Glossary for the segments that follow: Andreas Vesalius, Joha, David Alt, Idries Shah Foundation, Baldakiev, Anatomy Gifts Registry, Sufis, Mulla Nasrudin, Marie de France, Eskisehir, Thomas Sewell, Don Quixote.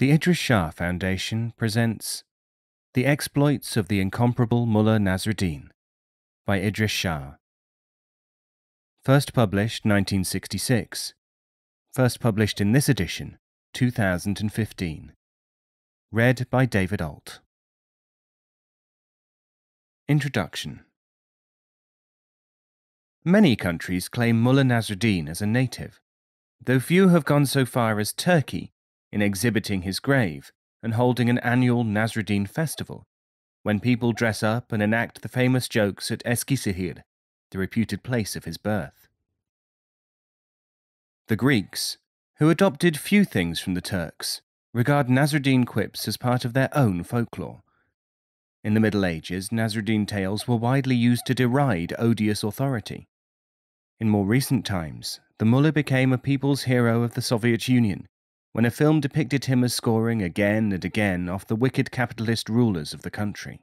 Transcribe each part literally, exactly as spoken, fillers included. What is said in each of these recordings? The Idries Shah Foundation presents The Exploits of the Incomparable Mulla Nasrudin by Idries Shah. First published nineteen sixty-six. First published in this edition, two thousand fifteen. Read by David Alt. Introduction. Many countries claim Mulla Nasrudin as a native, though few have gone so far as Turkey in exhibiting his grave and holding an annual Nasrudin festival, when people dress up and enact the famous jokes at Eskisehir, the reputed place of his birth. The Greeks, who adopted few things from the Turks, regard Nasrudin quips as part of their own folklore. In the Middle Ages, Nasrudin tales were widely used to deride odious authority. In more recent times, the Mullah became a people's hero of the Soviet Union, when a film depicted him as scoring again and again off the wicked capitalist rulers of the country.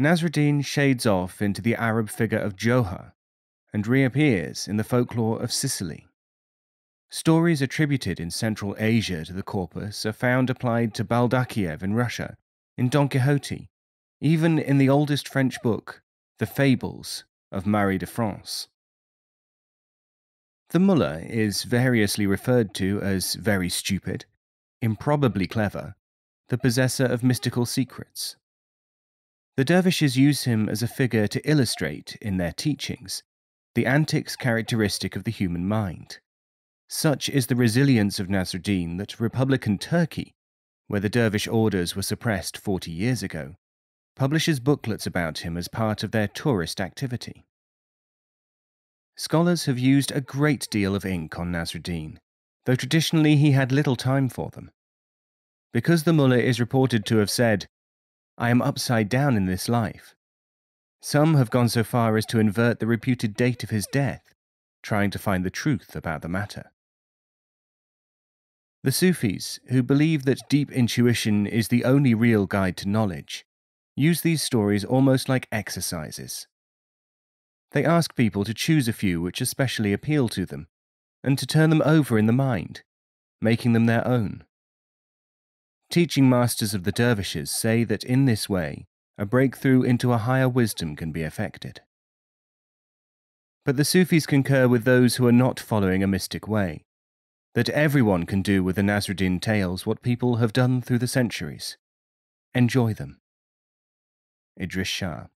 Nasrudin shades off into the Arab figure of Joha and reappears in the folklore of Sicily. Stories attributed in Central Asia to the corpus are found applied to Baldakiev in Russia, in Don Quixote, even in the oldest French book, The Fables of Marie de France. The Mullah is variously referred to as very stupid, improbably clever, the possessor of mystical secrets. The dervishes use him as a figure to illustrate, in their teachings, the antics characteristic of the human mind. Such is the resilience of Nasrudin that Republican Turkey, where the dervish orders were suppressed forty years ago, publishes booklets about him as part of their tourist activity. Scholars have used a great deal of ink on Nasrudin, though traditionally he had little time for them. Because the Mullah is reported to have said, "I am upside down in this life," some have gone so far as to invert the reputed date of his death, trying to find the truth about the matter. The Sufis, who believe that deep intuition is the only real guide to knowledge, use these stories almost like exercises. They ask people to choose a few which especially appeal to them, and to turn them over in the mind, making them their own. Teaching masters of the dervishes say that in this way, a breakthrough into a higher wisdom can be effected. But the Sufis concur with those who are not following a mystic way, that everyone can do with the Nasrudin tales what people have done through the centuries. Enjoy them. Idries Shah.